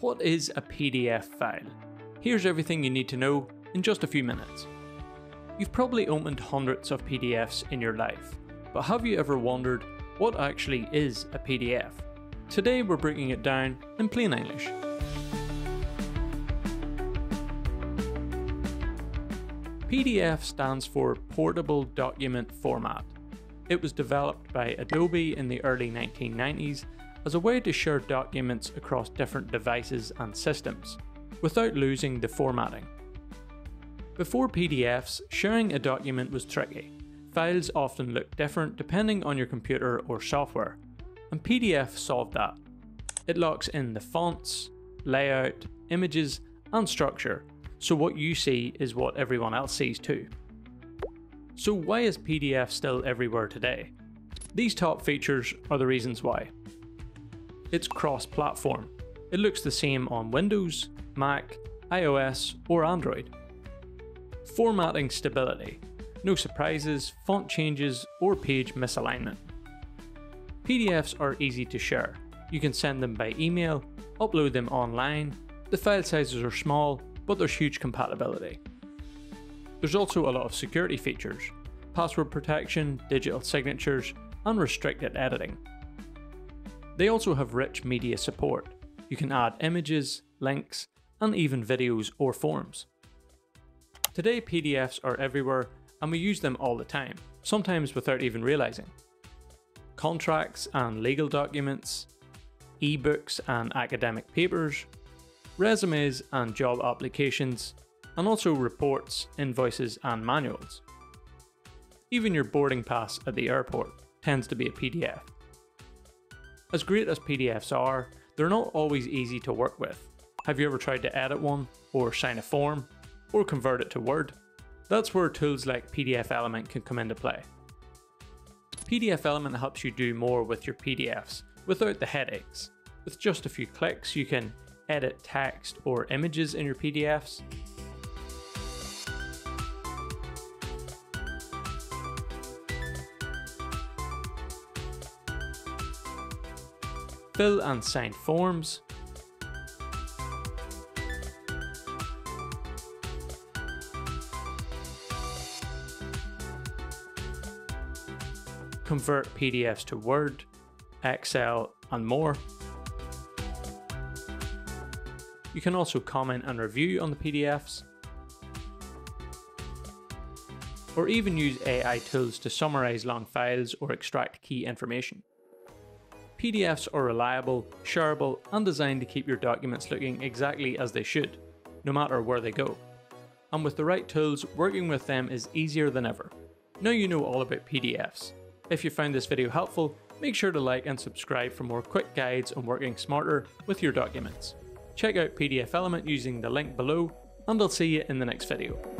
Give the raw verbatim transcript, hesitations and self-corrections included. What is a P D F file? Here's everything you need to know in just a few minutes. You've probably opened hundreds of P D Fs in your life, but have you ever wondered what actually is a P D F? Today we're breaking it down in plain English. P D F stands for Portable Document Format. It was developed by Adobe in the early nineteen nineties as a way to share documents across different devices and systems, without losing the formatting. Before P D Fs, sharing a document was tricky. Files often looked different depending on your computer or software, and P D F solved that. It locks in the fonts, layout, images, and structure, so what you see is what everyone else sees too. So why is P D F still everywhere today? These top features are the reasons why. It's cross-platform. It looks the same on Windows, Mac, iOS, or Android. Formatting stability. No surprises, font changes, or page misalignment. P D Fs are easy to share. You can send them by email, upload them online. The file sizes are small, but there's huge compatibility. There's also a lot of security features, password protection, digital signatures, and restricted editing. They also have rich media support. You can add images, links, and even videos or forms. Today, P D Fs are everywhere, and we use them all the time, sometimes without even realizing. Contracts and legal documents, ebooks and academic papers, resumes and job applications, and also reports, invoices and manuals. Even your boarding pass at the airport tends to be a P D F. As great as P D Fs are, they're not always easy to work with. Have you ever tried to edit one, or sign a form, or convert it to Word? That's where tools like PDFelement can come into play. PDFelement helps you do more with your P D Fs without the headaches. With just a few clicks, you can edit text or images in your P D Fs, fill and sign forms, convert P D Fs to Word, Excel, and more. You can also comment and review on the P D Fs, or even use A I tools to summarize long files or extract key information. P D Fs are reliable, shareable, and designed to keep your documents looking exactly as they should, no matter where they go. And with the right tools, working with them is easier than ever. Now you know all about P D Fs. If you found this video helpful, make sure to like and subscribe for more quick guides on working smarter with your documents. Check out PDFelement using the link below, and I'll see you in the next video.